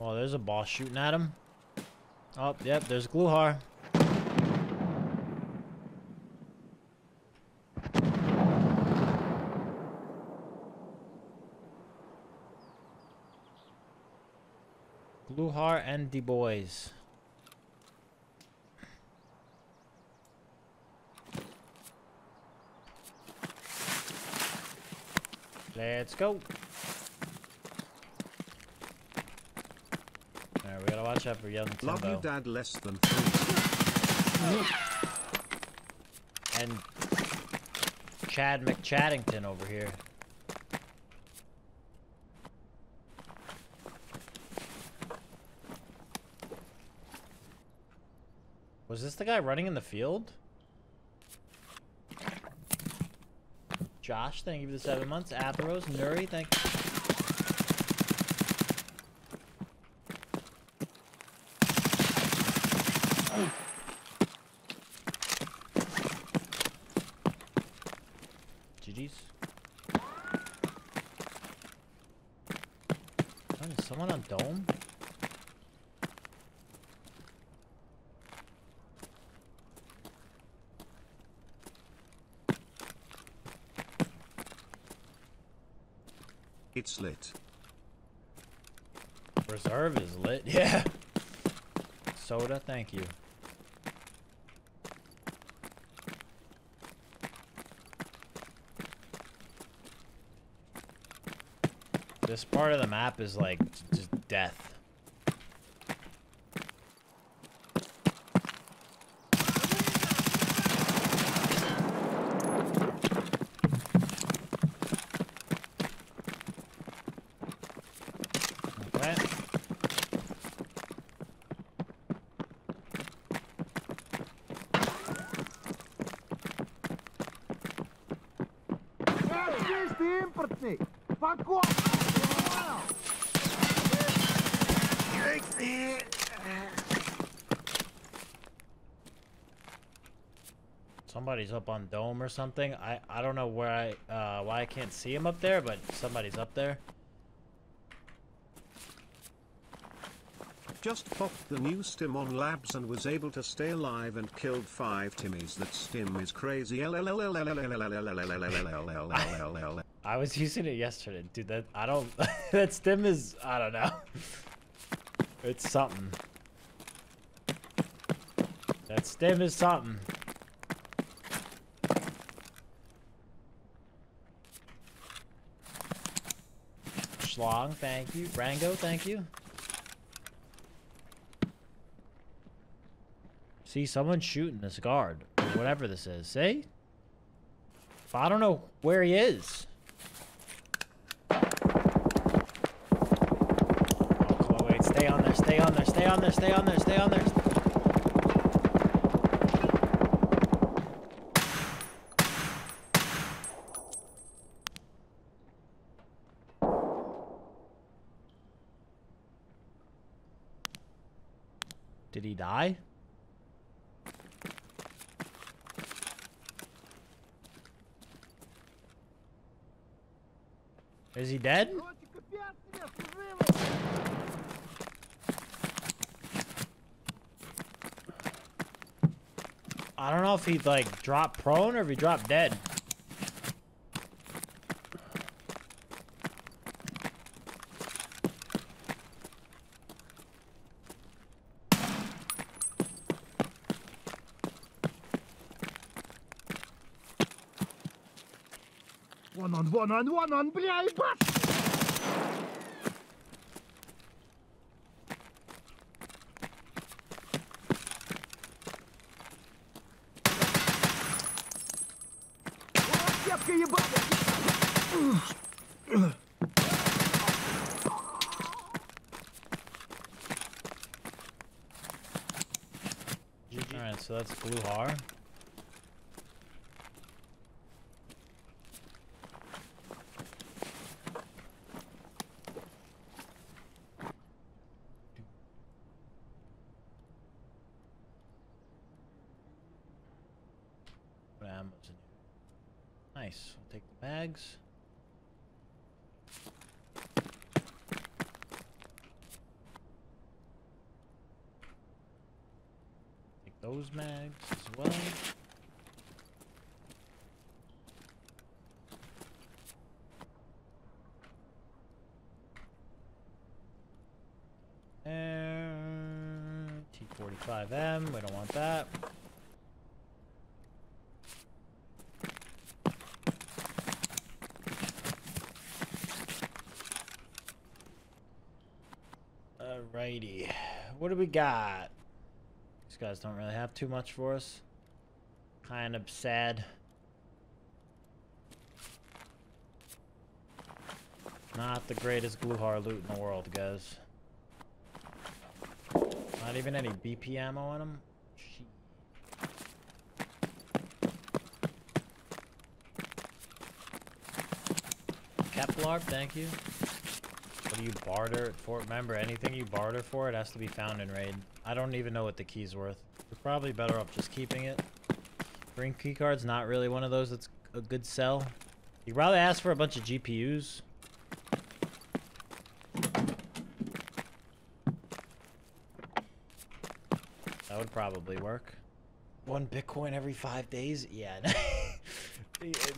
Oh, there's a boss shooting at him. Oh, yep, there's Gluhar. Gluhar and the boys. Let's go. Alright, we gotta watch out for young Timbo. Love you, Dad, less than 3. And Chad McChaddington over here. Was this the guy running in the field? Josh, thank you for the 7 months. Atheros, Nuri, thank you. GG's. Oh, is someone on dome? It's lit. Reserve is lit, yeah. Soda, thank you. This part of the map is like just death. Somebody's up on dome or something. I don't know where why I can't see him up there, but somebody's up there. Just popped the new stim on labs and was able to stay alive and killed 5 Timmies. That stim is crazy. I was using it yesterday, dude. That I don't. That stim is, I don't know. It's something. That stim is something. Schlong, thank you. Rango, thank you. See, someone's shooting this guard, or whatever this is. See? I don't know where he is. Oh, come on, wait. Stay on there, stay on there, stay on there, stay on there, stay on there. Did he die? Is he dead? I don't know if he like dropped prone or if he dropped dead. One on, blah, Alright, so that's Gluhar. Nice. I'll take the bags. those mags as well. And T45M, we don't want that. Alrighty, what do we got? These guys don't really have too much for us. Kind of sad. Not the greatest Gluhar loot in the world, guys. Not even any BP ammo on them. Kaplar, thank you. What do you barter it for? Remember, anything you barter for, it has to be found in raid. I don't even know what the key's worth. You're probably better off just keeping it. Green key card's not really one of those that's a good sell. You probably ask for a bunch of GPUs. That would probably work. 1 Bitcoin every 5 days? Yeah.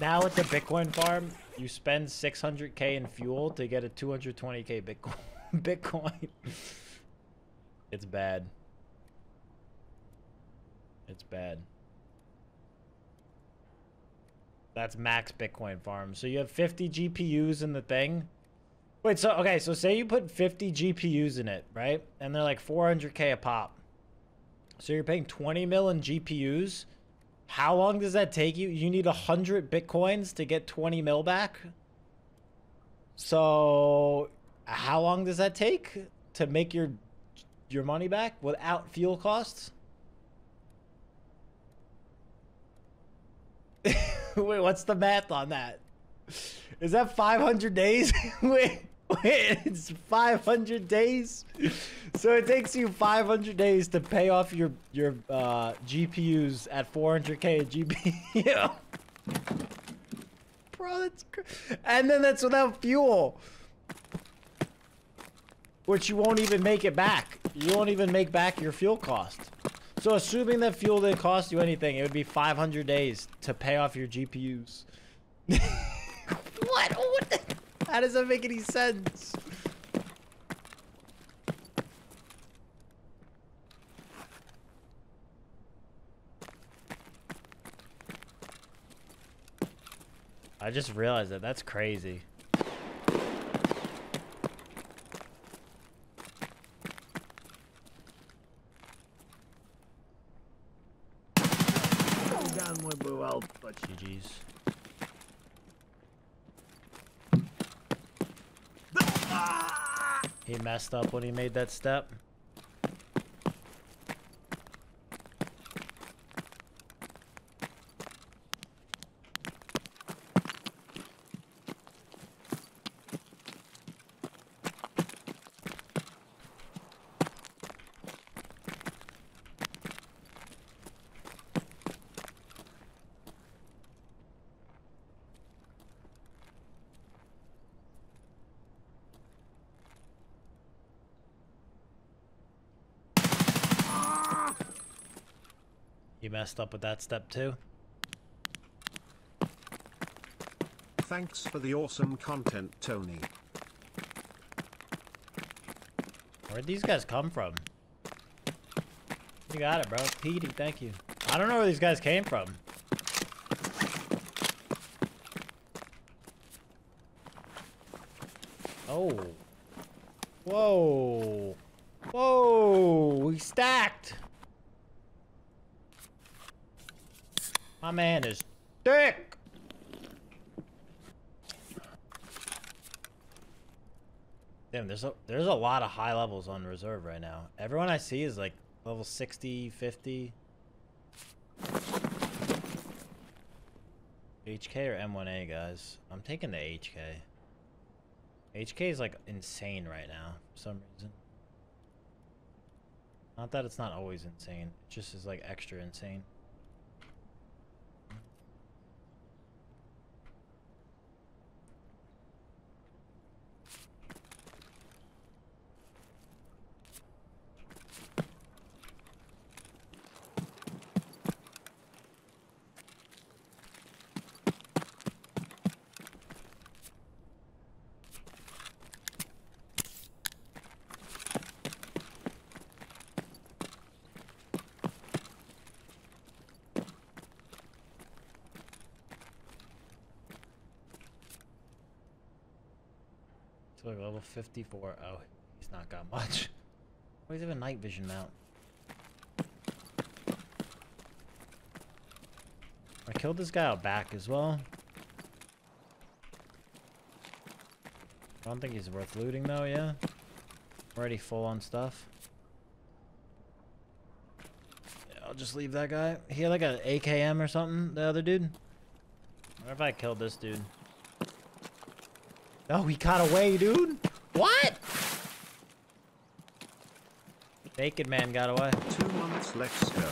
Now at the Bitcoin farm, you spend 600K in fuel to get a 220K Bitcoin. It's bad. It's bad. That's max Bitcoin farm. So you have 50 GPUs in the thing. Wait, so, okay, so say you put 50 GPUs in it, right? And they're like 400K a pop. So you're paying 20 mil in GPUs. How long does that take you? You need 100 Bitcoins to get 20 mil back. So how long does that take to make your money back without fuel costs? Wait, what's the math on that? Is that 500 days? Wait, it's 500 days? So it takes you 500 days to pay off your GPUs at 400K a GPU. Bro, that's crazy. And then that's without fuel. Which you won't even make it back. You won't even make back your fuel cost. So assuming that fuel didn't cost you anything, it would be 500 days to pay off your GPUs. What? How does that make any sense? I just realized that. That's crazy. Down went well, but GG's. He messed up when he made that step. Messed up with that step too. Thanks for the awesome content, Tony. Where'd these guys come from? You got it, bro. PD, thank you. I don't know where these guys came from. Oh. Whoa. Whoa. We stacked. My man is thick. Damn, there's a lot of high levels on reserve right now. Everyone I see is like level 60, 50. HK or M1A, guys? I'm taking the HK. HK is like insane right now for some reason. Not that it's not always insane. It just is like extra insane. Swift level 54. Oh, he's not got much. Why does he have a night vision mount? I killed this guy out back as well. I don't think he's worth looting though, yeah? Already full on stuff. Yeah, I'll just leave that guy. He had like an AKM or something, the other dude. I wonder if I killed this dude. Oh, he got away, dude! What?! Naked man got away. 2 months, let's go.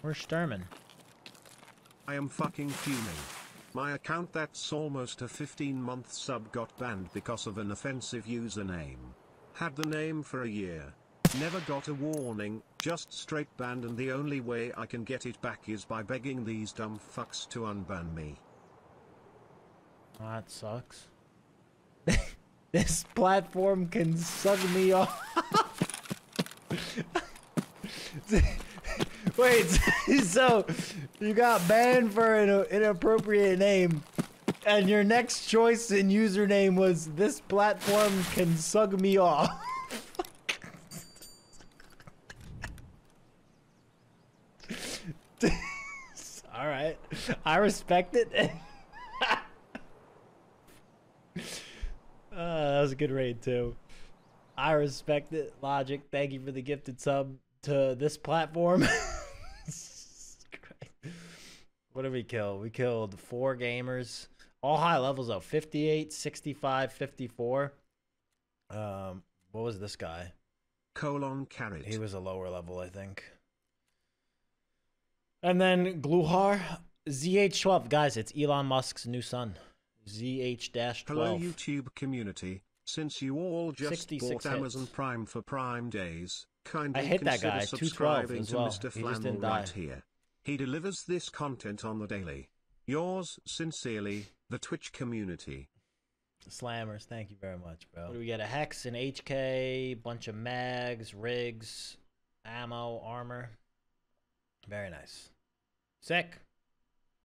Where's Sturman? I am fucking fuming. My account that's almost a 15-month sub got banned because of an offensive username. Had the name for a year. Never got a warning, just straight banned, and the only way I can get it back is by begging these dumb fucks to unban me. That sucks. This platform can suck me off. Wait, so you got banned for an inappropriate name, and your next choice in username was "this platform can suck me off." All right, I respect it. That was a good raid too. I respect it. Logic, thank you for the gifted sub to this platform. What did we kill? We killed 4 gamers. All high levels though. 58, 65, 54. What was this guy? Kolon Cannage. He was a lower level, I think. And then Gluhar. ZH-12. Guys, it's Elon Musk's new son. ZH-12. Hello, YouTube community. Since you all just bought Amazon Prime for Prime Days, kindly consider subscribing to Mr. Flannel right here. He delivers this content on the daily. Yours sincerely, the Twitch community. Slammers, thank you very much, bro. What do we get? A hex, an HK, bunch of mags, rigs, ammo, armor. Very nice. Sick.